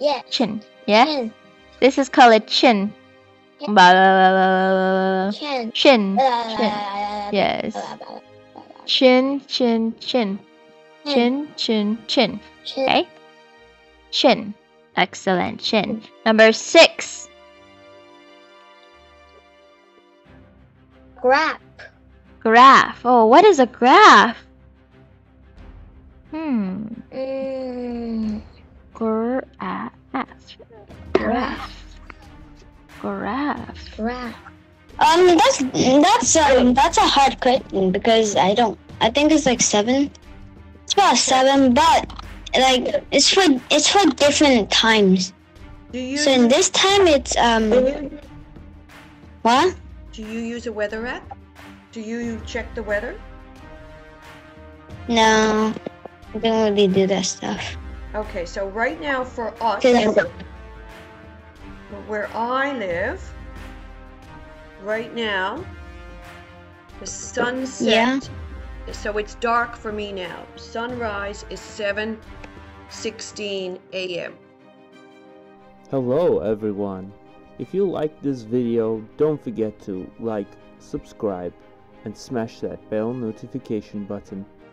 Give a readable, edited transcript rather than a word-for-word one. Yeah. Chin. Yeah? Chin. This is called chin. Chin. Chin. Chin. Yes. Chin, chin, chin. Chin, chin, chin. Okay? Chin. Excellent. Chin. Number 6. Graph. Graph. Oh, what is a graph? Graph. That's a hard question because I think it's like 7. It's about 7, but like it's for different times. So in this time it's what? Do you use a weather app? Do you check the weather? No, I don't really do that stuff. Okay, so right now for us, where I live, right now, the sunset, so it's dark for me now. Sunrise is 7:16 a.m. Hello everyone. If you like this video, don't forget to like, subscribe, and smash that bell notification button.